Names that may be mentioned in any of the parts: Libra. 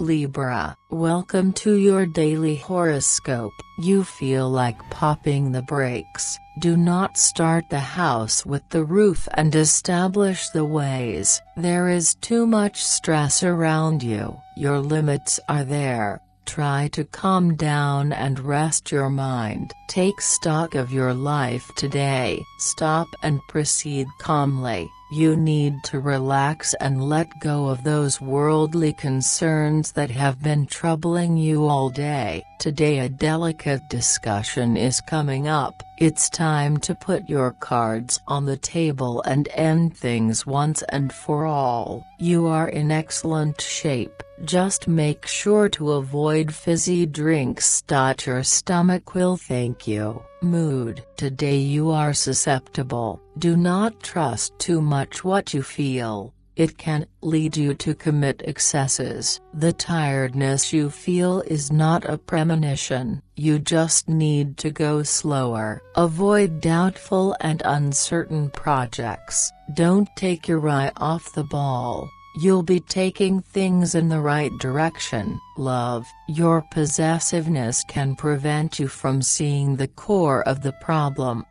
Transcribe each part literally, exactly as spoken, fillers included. Libra, welcome to your daily horoscope. You feel like popping the brakes. Do not start the house with the roof and establish the ways. There is too much stress around you. Your limits are there. Try to calm down and rest your mind. Take stock of your life today. Stop and proceed calmly. You need to relax and let go of those worldly concerns that have been troubling you all day. Today a delicate discussion is coming up. It's time to put your cards on the table and end things once and for all. You are in excellent shape. Just make sure to avoid fizzy drinks. Your stomach will thank you. Mood. Today you are susceptible. Do not trust too much what you feel. It can lead you to commit excesses. The tiredness you feel is not a premonition. You just need to go slower. Avoid doubtful and uncertain projects. Don't take your eye off the ball. You'll be taking things in the right direction. Love. Your possessiveness can prevent you from seeing the core of the problem.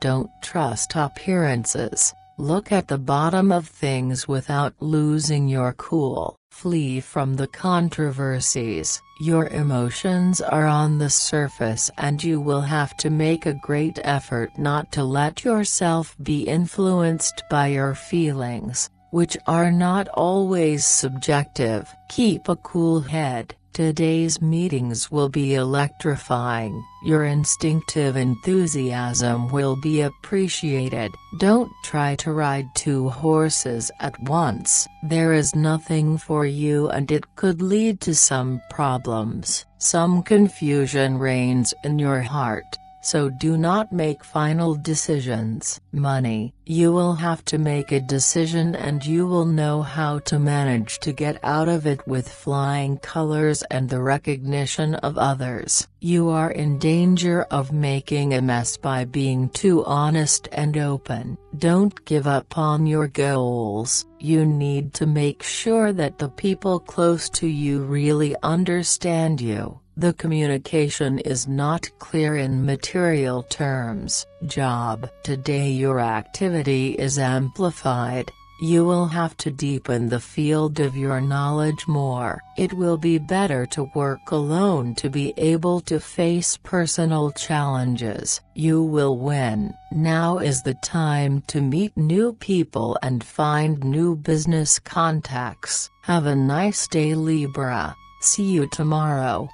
Don't trust appearances. Look at the bottom of things without losing your cool. Flee from the controversies. Your emotions are on the surface and you will have to make a great effort not to let yourself be influenced by your feelings, which are not always subjective. Keep a cool head. Today's meetings will be electrifying. Your instinctive enthusiasm will be appreciated. Don't try to ride two horses at once. There is nothing for you and it could lead to some problems. Some confusion reigns in your heart, so do not make final decisions. Money. You will have to make a decision and you will know how to manage to get out of it with flying colors and the recognition of others. You are in danger of making a mess by being too honest and open. Don't give up on your goals. You need to make sure that the people close to you really understand you. The communication is not clear in material terms. Job. Today your activity is amplified. You will have to deepen the field of your knowledge more. It will be better to work alone to be able to face personal challenges. You will win. Now is the time to meet new people and find new business contacts. Have a nice day, Libra. See you tomorrow.